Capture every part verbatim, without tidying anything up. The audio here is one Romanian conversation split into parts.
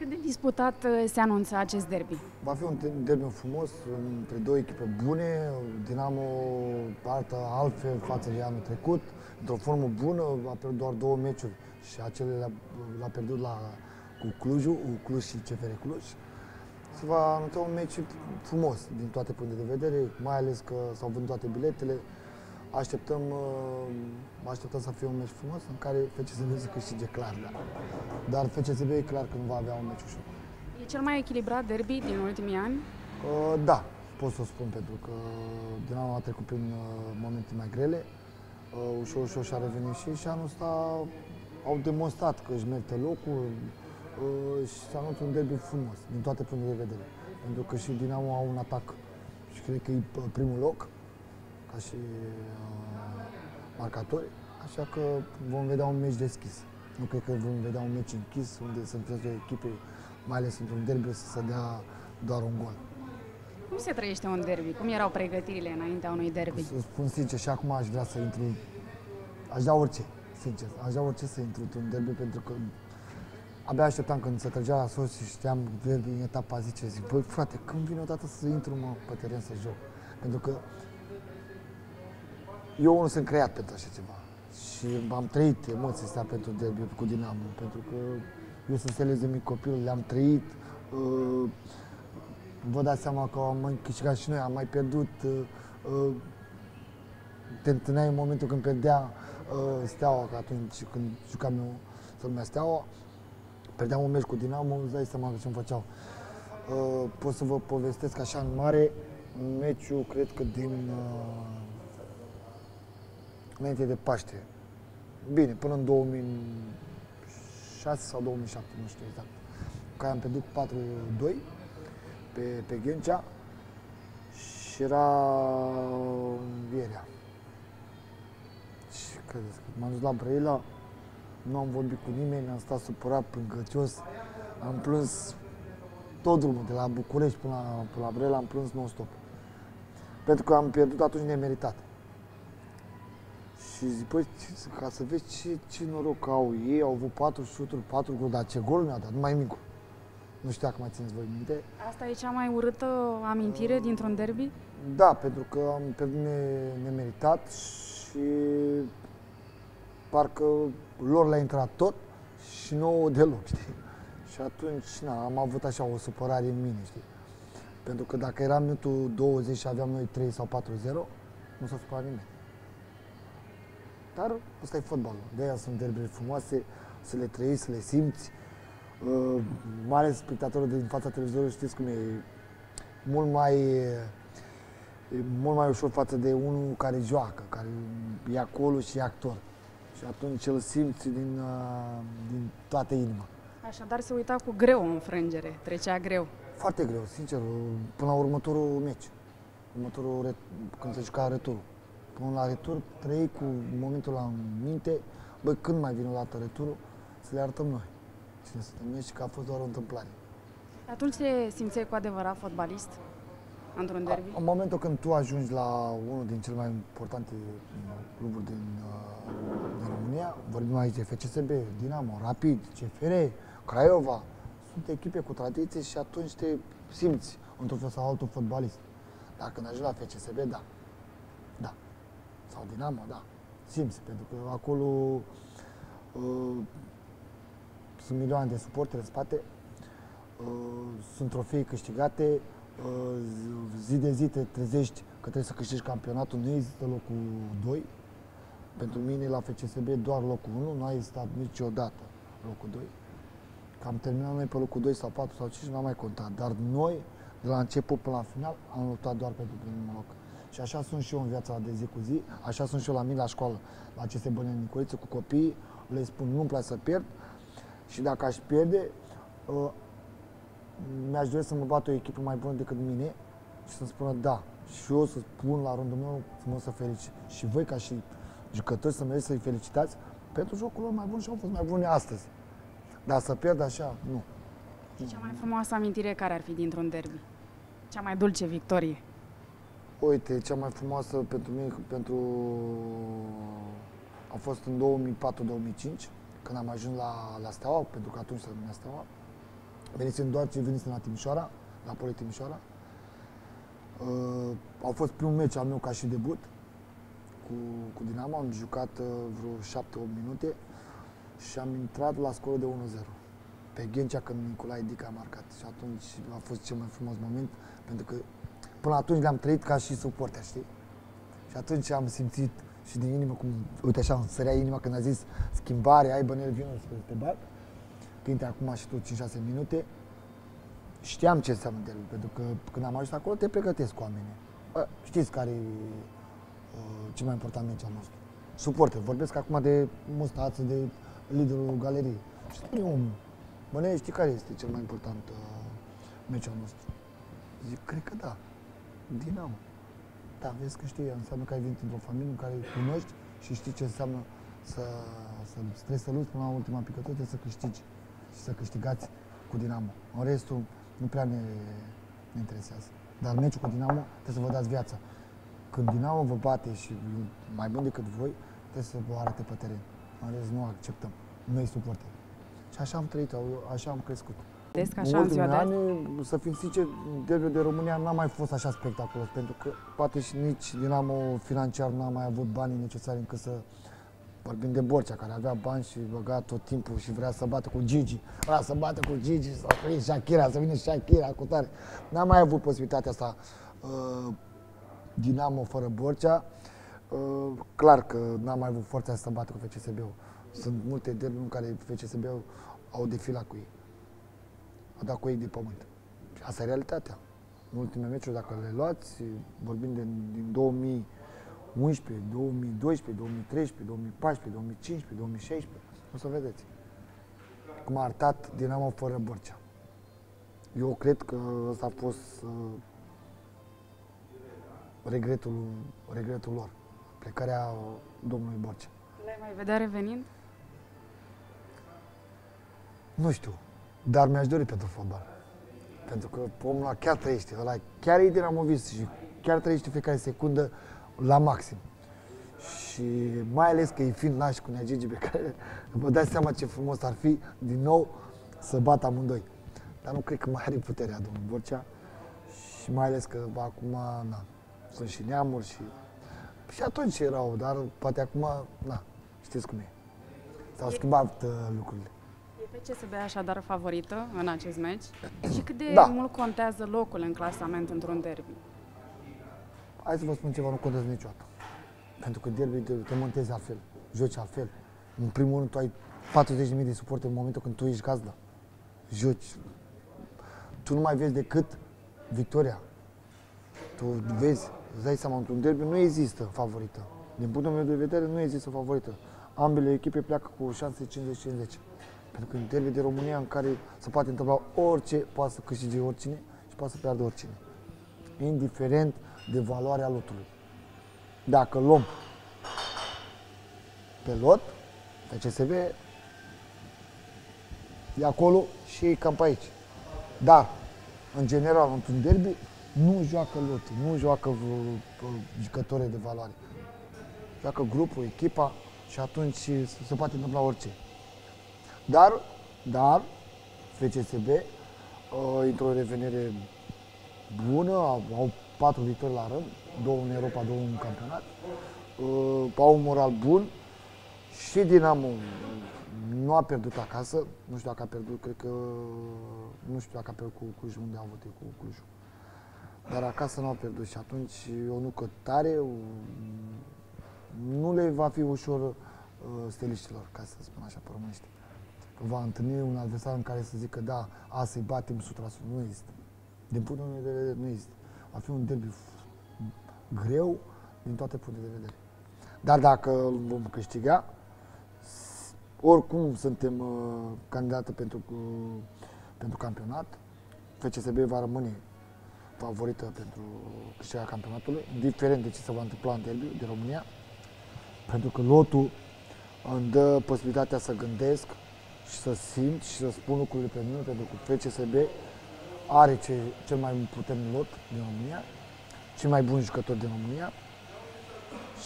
Cât de disputat se anunță acest derby? Va fi un derby frumos, între două echipe bune. Dinamo arată altfel față de anul trecut, într-o formă bună, a pierdut doar două meciuri și acele l-a pierdut la, cu Clujul, cu Cluj și C F R Cluj. Se va anunța un meci frumos din toate punctele de vedere, mai ales că s-au vândut toate biletele. Așteptăm, așteptăm să fie un meci frumos în care F C S B să câștige clar, dar, dar F C S B e clar că nu va avea un meci ușor. E cel mai echilibrat derby din ultimii ani? Da, pot să o spun, pentru că Dinamo a trecut prin momente mai grele, ușor, ușor și-a revenit și, și anul ăsta au demonstrat că își merită locul și s-a anunțat un derby frumos din toate punctele de vedere, pentru că și Dinamo au un atac și cred că e primul loc ca și uh, marcatori, așa că vom vedea un meci deschis. Nu cred că vom vedea un meci închis, unde sunt trei echipe, mai ales într-un derby, să se dea doar un gol. Cum se trăiește un derby? Cum erau pregătirile înaintea unui derby? Să spun sincer, și acum aș vrea să intru, aș da orice, sincer, aș da orice să intru într-un derby, pentru că abia așteptam când se trăgea la sos și știam derby în etapa zece, zic, băi, frate, când vine odată să intru, mă, pe teren să joc? Pentru că eu nu sunt creat pentru așa ceva și am trăit emoții astea pentru derby cu Dinamo, pentru că eu sunt seleziu mic copil, le-am trăit. Vă dați seama că am mai câștigat și noi, am mai pierdut. Te întâlneai în momentul când pierdea Steaua, că atunci când jucam eu se numea Steaua, pierdeam un meci cu Dinamo, îți dai seama ce-mi făceau. Pot să vă povestesc așa în mare, meciul cred că din... înainte de Paște, bine, până în două mii șase sau două mii șapte, nu știu exact, care am pierdut patru doi pe, pe Ghencea și era învierea. Și credeți că m-am dus la Brăila, nu am vorbit cu nimeni, am stat supărat, plângăcios, am plâns tot drumul, de la București până la, până la Brăila, am plâns non-stop. Pentru că am pierdut atunci nemeritat. Și zic, păi, ca să vezi ce, ce noroc au ei, au avut patru șuturi, patru goluri, dar ce gol mi-a dat, numai micul. Nu știu dacă mai țineți voi minte. Asta e cea mai urâtă amintire uh, dintr-un derby? Da, pentru că am pierdut nemeritat și parcă lor le-a intrat tot și nouă deloc, știi? Și atunci, na, am avut așa o supărare în mine, știi? Pentru că dacă era minutul douăzeci și aveam noi trei sau patru zero, nu s-a supărat nimeni. Dar ăsta e fotbalul, de-aia sunt derbile frumoase, să le trăiești, să le simți. Uh, mai ales spectatorul din fața televizorului, știți cum e, mult mai, e mult mai ușor față de unul care joacă, care e acolo și e actor. Și atunci îl simți din, uh, din toată inima. Așadar se uita cu greu în înfrângere, trecea greu. Foarte greu, sincer, până la următorul meci, următorul când se juca returul. Până la retur, trăi cu momentul la minte, băi, când mai vine o dată returul, să le arătăm noi cine suntem noi și că a fost doar o întâmplare. Atunci te simțeai cu adevărat fotbalist într-un derby? În momentul când tu ajungi la unul din cele mai importante cluburi din, din România, vorbim aici de F C S B, Dinamo, Rapid, C F R, Craiova, sunt echipe cu tradiție și atunci te simți într-un fel sau altul fotbalist. Dar când ajungi la F C S B, da. Da. Sau Dinamo, da, simți, pentru că acolo uh, sunt milioane de suporteri în spate, uh, sunt trofei câștigate, uh, zi de zi te trezești că trebuie să câștigi campionatul, nu există locul doi. Pentru mine la F C S B doar locul unu, nu a existat niciodată locul doi. Că am terminat noi pe locul doi sau patru sau cinci, n-am mai contat, dar noi, de la început până la final, am luptat doar pentru primul loc. Și așa sunt și eu în viața de zi cu zi, așa sunt și eu la mine la școală, la aceste băne Nicoliță cu copiii, le spun nu-mi place să pierd și dacă aș pierde, uh, mi-aș dori să mă bată o echipă mai bună decât mine și să-mi spună da. Și eu să spun la rândul meu să mă să felici. Și voi ca și jucători să mergeți să-i felicitați pentru jocul lor mai bun și au fost mai bune astăzi. Dar să pierd așa, nu. Și cea mai frumoasă amintire care ar fi dintr-un derby? Cea mai dulce victorie? Uite, cea mai frumoasă pentru mine pentru... a fost în două mii patru două mii cinci, când am ajuns la, la Steaua, pentru că atunci se numea Steaua. Veniți în Doarce, veniți la Timișoara, la Poli Timișoara. Uh, au fost primul meci al meu ca și debut cu, cu Dinamo, am jucat uh, vreo șapte opt minute și am intrat la scorul de unu zero. Pe Ghencea, când Nicolae Dica a marcat și atunci a fost cel mai frumos moment, pentru că până atunci le-am trăit ca și suporter, știi? Și atunci am simțit și din inimă, cum, uite așa, îmi sărea inima când a zis schimbare, ai Bănel, vină să te bag, că intri acum și tu cinci șase minute. Știam ce înseamnă derby, pentru că când am ajuns acolo te pregătesc cu oamenii. Bă, știți care e cel mai important meci al nostru. Suporter, vorbesc acum de Mustață, de liderul galeriei. Știi omul. Bănele, știi care este cel mai important uh, meci al nostru? Zic, cred că da. Dinamo. Da, vezi că știi, înseamnă că ai venit într-o familie în care îi cunoști și știi ce înseamnă să, să trebuie să lupți până la ultima picătură, trebuie să câștigi și să câștigați cu Dinamo. În restul nu prea ne, ne interesează. Dar meciul cu Dinamo trebuie să vă dați viața. Când Dinamo vă bate și mai bun decât voi, trebuie să vă arate pe teren. În rest nu acceptăm. Noi suportăm. Și așa am trăit, așa am crescut. Desc așa în ziua de azi? Să fim sincer, derbiul de România n-a mai fost așa spectaculos, pentru că poate și nici Dinamo financiar n-a mai avut banii necesari încât să... Vorbim de Borcea, care avea bani și băga tot timpul și vrea să bată cu Gigi. Vrea să bată cu Gigi, să fie Shakira, să vină Shakira cu tare. N-am mai avut posibilitatea asta uh, Dinamo fără Borcea. Uh, clar că n-am mai avut forța să bată cu F C S B-ul. Sunt multe derbiuri în care F C S B-ul au defilat cu ei. Au dat cu ei de pământ. Asta e realitatea. În ultime meciuri, dacă le luați, vorbim de, din două mii, două mii unsprezece, două mii doisprezece, două mii treisprezece, două mii paisprezece, două mii cincisprezece, două mii șaisprezece, o să vedeți cum a arătat Dinamo fără Borcea. Eu cred că ăsta a fost uh, regretul, regretul lor, plecarea domnului Borcea. Le-ai mai vedea revenind? Nu știu, dar mi-aș dori pentru fotbal. Pentru că omul ăla chiar trăiește, ăla chiar e dinamovist și chiar trăiește fiecare secundă la maxim. Și mai ales că e fiind naș cu Nea Gigi, pe care vă dați seama ce frumos ar fi din nou să bată amândoi. Dar nu cred că mai are puterea domnul Borcea și mai ales că acum na, sunt și neamuri și... Și atunci erau, dar poate acum, na, știți cum e. S-au schimbat uh, lucrurile. E F C S B așadar favorită în acest meci? Și cât de da. mult contează locul în clasament într-un derby? Hai să vă spun ceva, nu contează niciodată. Pentru că derby te montezi altfel, joci altfel. În primul rând, tu ai patruzeci de mii de suporteri în momentul când tu ești gazdă. Joci. Tu nu mai vezi decât victoria. Tu vezi, îți dai seama, într-un derby nu există favorită. Din punctul meu de vedere, nu există favorită. Ambele echipe pleacă cu șanse cincizeci cincizeci. Pentru că în derby de România, în care se poate întâmpla orice, poate să câștige oricine și poate să piardă oricine. Indiferent de valoarea lotului. Dacă luăm pe lot, pe C S B, e acolo și e cam pe aici. Dar, în general, într-un derby, nu joacă lotul, nu joacă jucători de valoare. Joacă grupul, echipa și atunci se poate întâmpla orice. Dar, dar, F C S B, într-o revenire bună, au patru victorii la rând, două în Europa, două în campionat, uh, au un moral bun și Dinamo nu a pierdut acasă, nu știu dacă a pierdut, cred că, nu știu dacă a pierdut cu Clujul, unde a avut cu Clujul, dar acasă nu a pierdut și atunci o nucă tare, nu le va fi ușor uh, steliștilor, ca să spun așa pe românește. Va întâlni un adversar în care să zică, da, azi îi batem o sută la sută, nu există. Din punctul meu de vedere, nu există. Va fi un derby greu din toate punctele de vedere. Dar dacă îl vom câștiga, oricum suntem uh, candidată pentru, uh, pentru campionat. F C S B va rămâne favorită pentru câștigarea campionatului, indiferent de ce se va întâmpla în derby de România, pentru că lotul îmi dă posibilitatea să gândesc și să simt și să spun lucrurile pe mine, pentru că F C S B are ce, cel mai puternic lot din România, cel mai bun jucător din România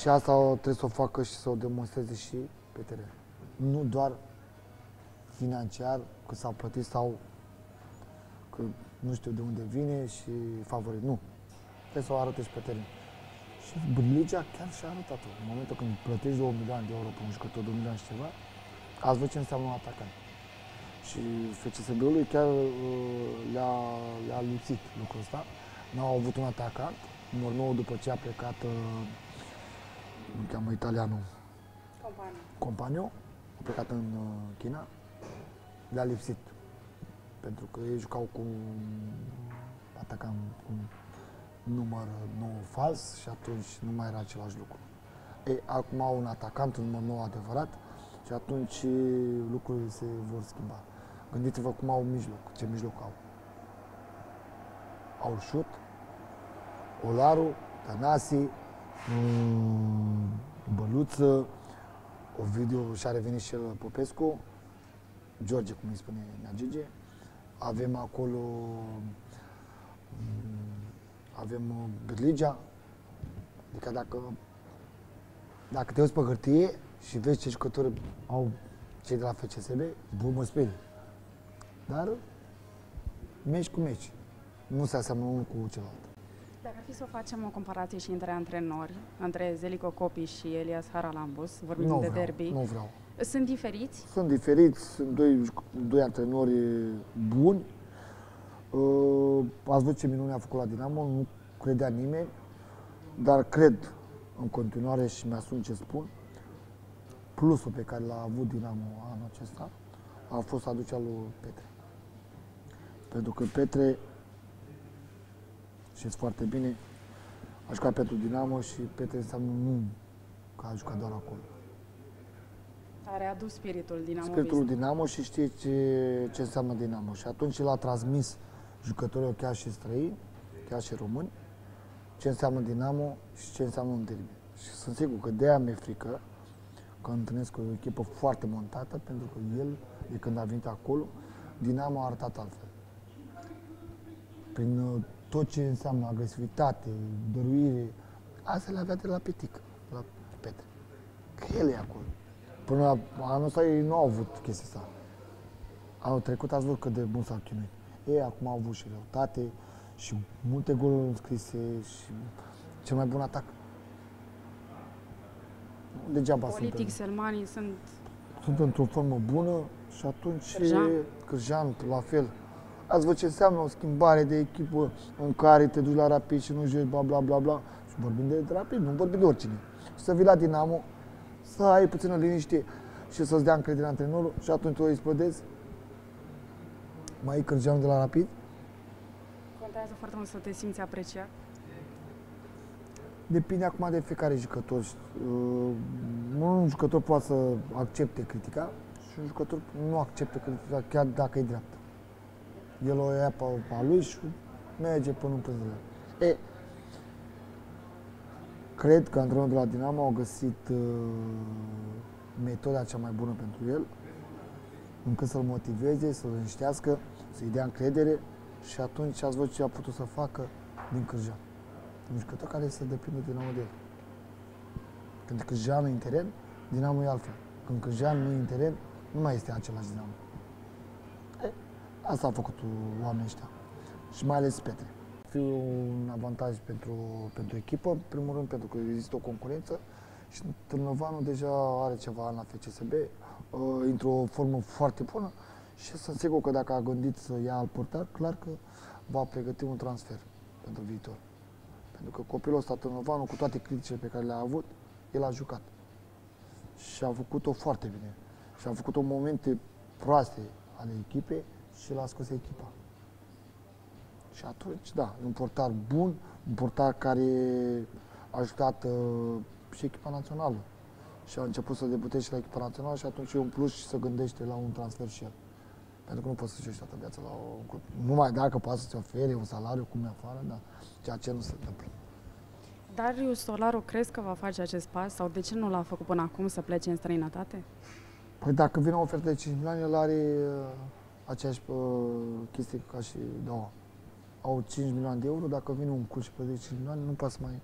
și asta trebuie să o facă și să o demonstreze și pe teren. Nu doar financiar, că s-au plătit sau că nu știu de unde vine și favorit. Nu. Trebuie să o arăte și pe teren. Și Brâlea chiar și-a arătat-o. În momentul când plătești două milioane de euro pe un jucător, două milioane și ceva, ați văzut ce înseamnă un atacant. Și F C S B-ului chiar le-a lipsit lucrul ăsta. N-au avut un atacant. Numărul nou, după ce a plecat, îl cheamă italianul, Companiu, a plecat în China, le-a lipsit. Pentru că ei jucau cu atacam cu număr nou fals și atunci nu mai era același lucru. Ei, acum au un atacant, un număr nou adevărat și atunci lucrurile se vor schimba. Gândiți-vă cum au mijloc, ce mijloc au. Au șut, Olaru, Tanasi, Băluță, Ovidiu și-a revenit și el Popescu, George, cum îi spune Nagige. Avem acolo, avem Brâlea, adică dacă, dacă te uiți pe hârtie și vezi ce jucători au cei de la F C S B, bun, mă sperii. Dar meci cu meci, nu se aseamănă unul cu celălalt. Dacă ar fi să facem o comparație și între antrenori, între Zelico Copi și Elias Haralambos, vorbim nu de vreau, derby. Nu vreau. Sunt diferiți? Sunt diferiți, sunt doi, doi antrenori buni. Ați văzut ce minune a făcut la Dinamo, nu credea nimeni, dar cred în continuare și mi-asum ce spun. Plusul pe care l-a avut Dinamo anul acesta a fost aducea lui Petre. Pentru că Petre, știți foarte bine, a jucat pentru Dinamo și Petre înseamnă nu că a jucat doar acolo. A readus spiritul Dinamo. Spiritul Dinamo și știe ce, ce înseamnă Dinamo. Și atunci l-a transmis jucătorilor chiar și străini, chiar și români, ce înseamnă Dinamo și ce înseamnă un derby. Și sunt sigur că de-aia mi-e frică că întâlnesc o echipă foarte montată, pentru că el, de când a venit acolo, Dinamo a arătat altfel. Prin tot ce înseamnă agresivitate, dăruire, asta le avea de la Petic, de la Petre. Că el e acolo. Până la anul ăsta ei nu au avut chestia asta. Anul trecut ați văzut cât de bun s-au chinuit. Ei acum au avut și răutate, și multe goluri înscrise, și cel mai bun atac. Degeaba sunt. Politic, Selmani sunt... Sunt într-o formă bună și atunci... Cârjan, la fel. Ați văzut ce înseamnă o schimbare de echipă în care te duci la Rapid și nu joci, bla bla bla bla. Și vorbim de Rapid, nu vorbim de oricine. Și să vii la Dinamo, să ai puțină liniște și să-ți dea încredere antrenorul și atunci o explodezi. Mai e Cârgeanu de la Rapid? Contează foarte mult să te simți apreciat? Depinde acum de fiecare jucător. Un jucător poate să accepte critica și un jucător nu acceptă critica chiar dacă e dreaptă. El o ia pe a lui și merge până în pânzele. E, cred că antrenorul de la Dinamo au găsit uh, metoda cea mai bună pentru el, încât să-l motiveze, să-l liniștească, să-i dea încredere și atunci ați văzut ce a putut să facă din Cârjan. Un jucător care se depinde de Dinamo de el. Când Cârjan e în teren, Dinamo e altfel. Când Cârjan nu e în teren, nu mai este același Dinamo. E, asta a făcut oamenii ăștia și mai ales Petre. Un avantaj pentru, pentru echipă, în primul rând pentru că există o concurență și Târnăvanu deja are ceva la F C S B, uh, într-o formă foarte bună și sunt sigur că dacă a gândit să ia al portar, clar că va pregăti un transfer pentru viitor. Pentru că copilul ăsta, Târnăvanu, cu toate criticile pe care le-a avut, el a jucat și a făcut-o foarte bine și a făcut-o momente proaste ale echipei și l-a scos echipa. Și atunci, da, un portar bun, un portar care a ajutat uh, și echipa națională. Și a început să debuteze și la echipa națională și atunci e un plus și se gândește la un transfer și el. Pentru că nu poți să joci toată viața la un club. Numai dacă poate să-ți ofere un salariu cum e afară, dar ceea ce nu se întâmplă. Darius Solaru, crezi că va face acest pas sau de ce nu l-a făcut până acum să plece în străinătate? Păi dacă vine o ofertă de cinci milioane, el are uh, aceeași uh, chestie ca și două. Au cinci milioane de euro, dacă vine un club și plătește cinci milioane, nu poate să mai